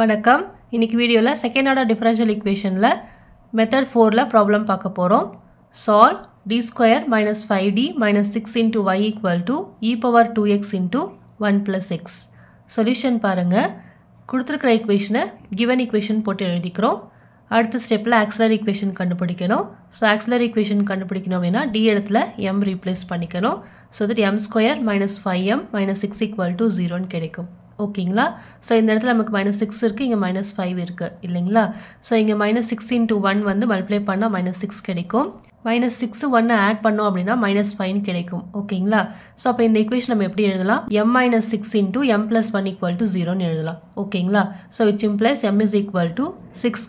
வணக்கம். இன்னைக்கு வீடியோல செகண்ட் ஆர்டர் டிஃபரன்ஷியல் ஈக்குவேஷன்ல மெத்தட் 4 ல ப்ராப்ளம் பார்க்க போறோம். Solve d2 - 5d - 6 * y = e^2x * 1 + x. Solution பாருங்க. கொடுத்திருக்கிற ஈக்குவேஷனை गिवन ஈக்குவேஷன் போட்டு எழுதிக்கிறோம். அடுத்த ஸ்டெப்ல ஆக்ஸிலரி ஈக்குவேஷன் கண்டுபிடிக்கணும். சோ ஆக்ஸிலரி ஈக்குவேஷன் கண்டுபிடிக்கணும்னா d இடத்துல m ரீப்ளேஸ் பண்ணிக்கணும். So that m2 - 5m - 6 = 0 ன்னு கிடைக்கும். ஓகேங்களா? ஸோ இந்த இடத்துல நமக்கு -6 இருக்குது, இங்கே -5 இருக்குது இல்லைங்களா? ஸோ இங்கே -6 × 1 வந்து மல்டிப்ளை பண்ணால் -6 கிடைக்கும். -6 1 ஆட் பண்ணோம் அப்படின்னா -5 கிடைக்கும். ஓகேங்களா? ஸோ அப்போ இந்த ஈக்குவேஷன் நம்ம எப்படி எழுதலாம்? m - 6 × m + 1 = 0 எழுதலாம். ஓகேங்களா? ஸோ which implies m = 6,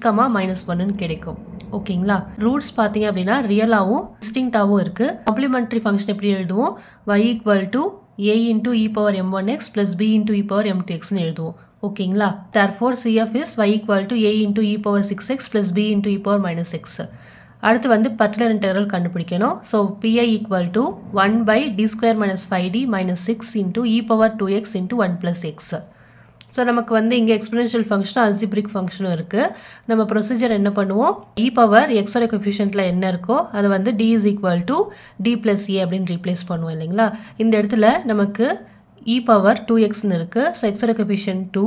-1 கிடைக்கும். ஓகேங்களா? ரூட்ஸ் பார்த்தீங்க அப்படின்னா ரியலாகவும் டிஸ்டிங்டாகவும் இருக்குது. காம்ப்ளிமெண்ட்ரி ஃபங்க்ஷன் எப்படி எழுதுவோம்? y = a × e^m1x + b × e^m2x ன்னு எழுதுவோம். ஓகேங்களா? therefore cf is y = a × e^6x + b × e^-x. அடுத்து வந்து பர்டிகுலர் இன்டெக்ரல் கண்டுபிடிக்கணும். So pi = 1/d2 - 5d - 6 × e^2x × 1 + x. So நமக்கு வந்து இங்கே எக்ஸ்பெனன்ஷியல் ஃபங்க்ஷனும் அல்ஜிப்ரிக் ஃபங்க்ஷனும் இருக்குது. நம்ம ப்ரொசீஜர் என்ன பண்ணுவோம்? e^x கோஎஃபிஷியன்ட்ல என்ன இருக்கோ அது வந்து d = d + a அப்படின்னு ரீப்ளேஸ் பண்ணுவோம் இல்லைங்களா? இந்த இடத்துல நமக்கு e^2xன்னு இருக்குது. ஸோ எக்ஸோட கோஎஃபிஷியன்ட் 2.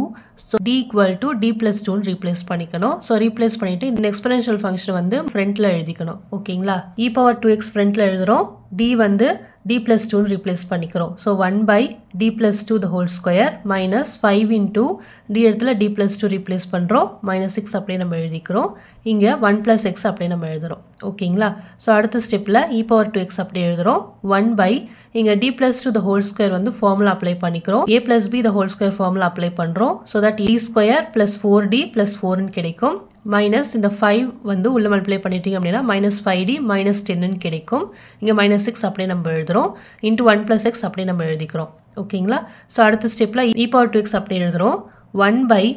ஸோ d = d + 2ன்னு ரீப்ளேஸ் பண்ணிக்கணும். ஸோ ரீப்ளேஸ் பண்ணிவிட்டு இந்த எக்ஸ்பெனன்ஷியல் ஃபங்க்ஷன் வந்து ஃப்ரண்ட்டில் எழுதிக்கணும். ஓகேங்களா? e^2x ஃப்ரண்ட்டில் எழுதுகிறோம். d வந்து d + 2 replace பண்ணிக்கிறோம். So 1/d + 2 2 - 5 × d இடத்துல d + 2 replace பண்ணுறோம். -6 அப்படியே நம்ம எழுதிக்கிறோம். இங்கே 1 + x அப்படியே நம்ம எழுதுகிறோம். ஓகேங்களா? ஸோ அடுத்த ஸ்டெப்பில் e^2x அப்படியே எழுதுகிறோம். 1 இங்கே d + 2 வந்து ஃபார்முலா அப்ளை பண்ணிக்கிறோம். a + b ஃபார்முலா அப்ளை பண்ணுறோம். ஸோ தட் d2 + 4d + 4ன்னு கிடைக்கும். மைனஸ் இந்த 5 வந்து உள்ள மல்டிப்ளை பண்ணிட்டீங்க அப்படின்னா -5d - 10ன்னு கிடைக்கும். இங்கே -6 அப்படியே நம்ம எழுதுகிறோம். இன்ட்டு 1 + x அப்படியே நம்ம எழுதிக்கிறோம். ஓகேங்களா? ஸோ அடுத்த ஸ்டெப்பில் e^2x அப்படியே எழுதுகிறோம். 1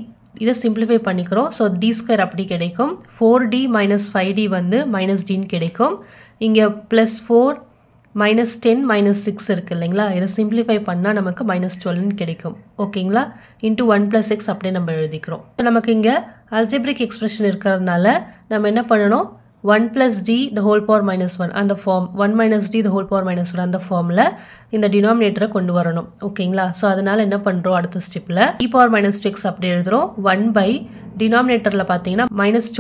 இதை சிம்பிளிஃபை பண்ணிக்கிறோம். ஸோ d2 அப்படி கிடைக்கும். 4d - 5d வந்து -dன்னு கிடைக்கும். இங்கே +4 - 10 - 6 இருக்குது இல்லைங்களா? இதை சிம்பிளிஃபை பண்ணால் நமக்கு -12ன்னு கிடைக்கும். ஓகேங்களா? இன்ட்டு 1 + x அப்படியே நம்ம எழுதிக்கிறோம். ஸோ நமக்கு இங்கே அல்ஜிப்ரிக் எக்ஸ்பிரஷன் இருக்கிறதுனால நம்ம என்ன பண்ணணும்? 1 + d⁴ - 1 அந்த ஃபார்ம், 1 - d⁴ - 1 அந்த ஃபார்மில் இந்த டினாமினேட்டரை கொண்டு வரணும். ஓகேங்களா? ஸோ அதனால் என்ன பண்ணுறோம்? அடுத்த ஸ்டெப்பில் e^-2x அப்படி எழுதுகிறோம். 1 டினாமினேட்டரில் பார்த்தீங்கன்னா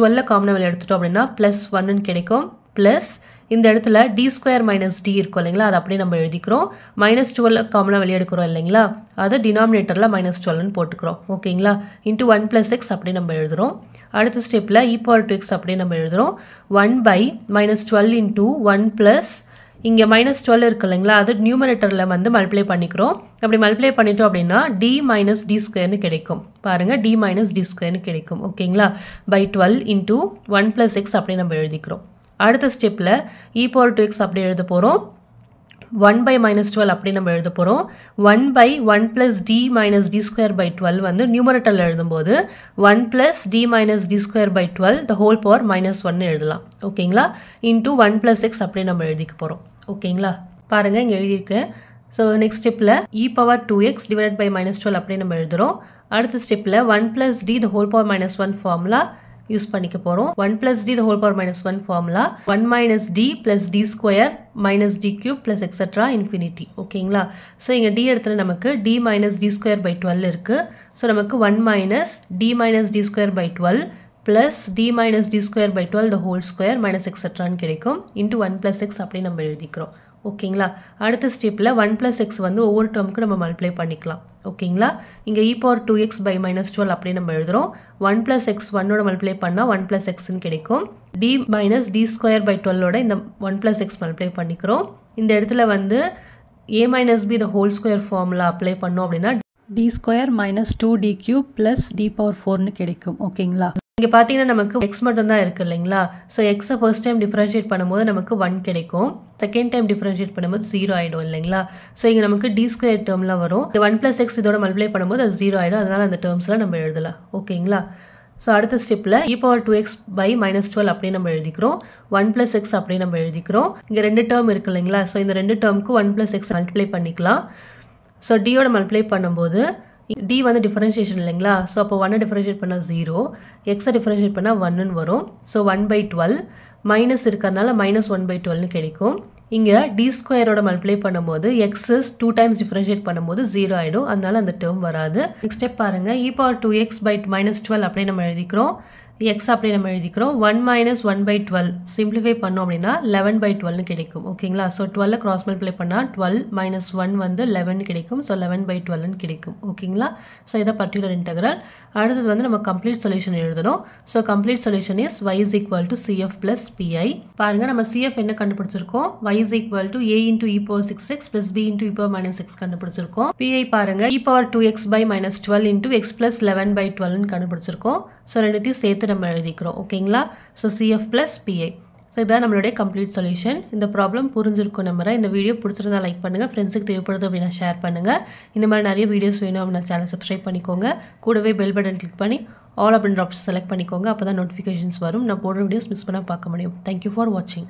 -12 காமன் வேல்யூ எடுத்துட்டோம் அப்படின்னா +1ன்னு கிடைக்கும். ப்ளஸ் இந்த இடத்துல d2 - d இருக்கும் இல்லைங்களா? அது அப்படியே நம்ம எழுதிக்கிறோம். -12 காமனாக வெளியே எடுக்கிறோம் இல்லைங்களா? அது டினாமினேட்டரில் -12ன்னு போட்டுக்கிறோம். ஓகேங்களா? இன்ட்டு 1 + x அப்படியே நம்ம எழுதுகிறோம். அடுத்த ஸ்டெப்பில் e^2x அப்படியே நம்ம எழுதுகிறோம். 1 - 12 × 1 + இங்கே -12 இருக்கு இல்லைங்களா? அது நியூமரேட்டரில் வந்து மல்டிப்ளை பண்ணிக்கிறோம். அப்படி மல்டிப்ளை பண்ணிட்டோம் அப்படின்னா d - d2ன்னு கிடைக்கும். பாருங்கள், d - d2ன்னு கிடைக்கும். ஓகேங்களா? by 12 × 1 + x அப்படியே நம்ம எழுதிக்கிறோம். அடுத்த ஸ்டெப்பில் e^2x அப்படி எழுத போகிறோம். 1 - 12 அப்படி நம்ம எழுத போகிறோம். 1 by 1 + d - d2 by 12 வந்து நியூமரேட்டரில் எழுதும்போது 1 + d - d2 by 12 ⁄ 1 எழுதலாம். ஓகேங்களா? இன்ட்டு 1 + x அப்படி நம்ம எழுதிக்க போகிறோம். ஓகேங்களா? பாருங்கள், இங்கே எழுதியிருக்கேன். ஸோ நெக்ஸ்ட் ஸ்டெப்பில் e^2x / -12 அப்படி நம்ம எழுதுகிறோம். அடுத்த ஸ்டெப்பில் 1 + d⁴ - 1 ஃபார்முலா யூஸ் பண்ணிக்க போகிறோம். 1 + d⁴ - 1 formula, 1 - d + d2 - d3 + etc. ஓகேங்களா? ஸோ இங்கே d இடத்துல நமக்கு d - d2 by 12 இருக்குது. ஸோ நமக்கு 1 - d - d2 by 12 + d - d2 by 12 - etc. கிடைக்கும். இன்ட்டு 1 + x அப்படி நம்ம எழுதிக்கிறோம். ஓகேங்களா? அடுத்த ஸ்டெப்பில் 1 + x வந்து ஒவ்வொரு டேர்முக்கு நம்ம மல்டிப்ளை பண்ணிக்கலாம். ஓகேங்களா? இங்கே e^2x / -12 அப்படி நம்ம எழுதுகிறோம். 1 + x 1ஓட மல்டிப்ளை பண்ணால் 1 + xன்னு கிடைக்கும். d - d2 by 12 இந்த 1 + x மல்டிப்ளை பண்ணிக்கிறோம். இந்த இடத்துல வந்து a - b² ஃபார்முலா அப்ளை பண்ணோம் அப்படின்னா d2 - 2d³ + d⁴ கிடைக்கும். ஓகேங்களா? இங்கே பார்த்தீங்கன்னா நமக்கு x மட்டும் தான் இருக்குது இல்லைங்களா? ஸோ எக்ஸை ஃபர்ஸ்ட் டைம் டிஃப்ரென்ஷியேட் பண்ணும்போது நமக்கு 1 கிடைக்கும். செகண்ட் டைம் டிஃப்ரென்ஷியேட் பண்ணும்போது 0 ஆகிடும் இல்லைங்களா? ஸோ இங்கே நமக்கு d² டேர்ம்லாம் வரும். இந்த 1 + x இதோட மல்டிப்ளை பண்ணும்போது அது 0 ஆகிடும். அதனால் அந்த டேர்ம்ஸ்லாம் நம்ம எழுதலாம். ஓகேங்களா? ஸோ அடுத்த ஸ்டெப்பில் e^2x / -12 அப்படியே நம்ம எழுதிக்கிறோம். 1 + x அப்படியே நம்ம எழுதிக்கிறோம். இங்கே 2 டேர்ம் இருக்குது இல்லைங்களா? ஸோ இந்த 2 டேர்முக்கு 1 + x மல்டிப்ளை பண்ணிக்கலாம். ஸோ d யோட மல்டிப்ளை பண்ணும்போது D is differentiation. So, 1 differentiate panna 0, X differentiate panna 1 varum. So, 1 by 12 minus irukkarnala minus 1 by 12 kedikum. Inga D square oda multiply pannumbodu X is 2 times differentiate pannumbodu 0 aidum. Adnala andha term varadhu. Next step parunga e power 2x by minus 12 appadi nam ezhudikrom. X appadi nam ezhudikrom 1 minus 1 by 12 simplify pannom appadina 11 by 12 nu kedekum. Okayla, so 12 cross multiply panna 12 minus 1 vandu 11 kedekum. So 11 by 12 nu kedekum. Okayla, so idha particular integral adutha vandu nama complete solution ezhudanum. So complete solution is y is equal to cf plus pi. Parunga nama cf enna kandupidichirukom, y is equal to a into e power 6x plus b into e power minus x kandupidichirukom. Pi parunga e power 2x by minus 12 into x plus 11 by 12 nu kandupidichirukom. So ரெண்டுத்தையும் சேர்த்து நம்ம எழுதிக்கிறோம். ஓகேங்களா, so cf plus pi. So இதான் நம்மளுடைய complete solution. இந்த problem புரிஞ்சிருக்கும் நம்புறேன். இந்த வீடியோ பிடிச்சிருந்தா லைக் பண்ணுங்க, ஃப்ரெண்ட்ஸுக்கு தேவைப்படுது அப்படின்னா ஷேர் பண்ணுங்க. இந்த மாதிரி நிறைய வீடியோஸ் வேணும் அப்படின்னா சேனல் சப்ஸ்கிரைப் பண்ணிக்கோங்க. கூடவே பெல் பட்டன் கிளிக் பண்ணி all அப்படின்ற ஆப்ஷன் செலக்ட் பண்ணிக்கோங்க. அப்பதான் நோட்டிஃபிகேஷன்ஸ் வரும், நான் போடுற வீடியோஸ் மிஸ் பண்ணாம பார்க்க முடியும். Thank you for watching.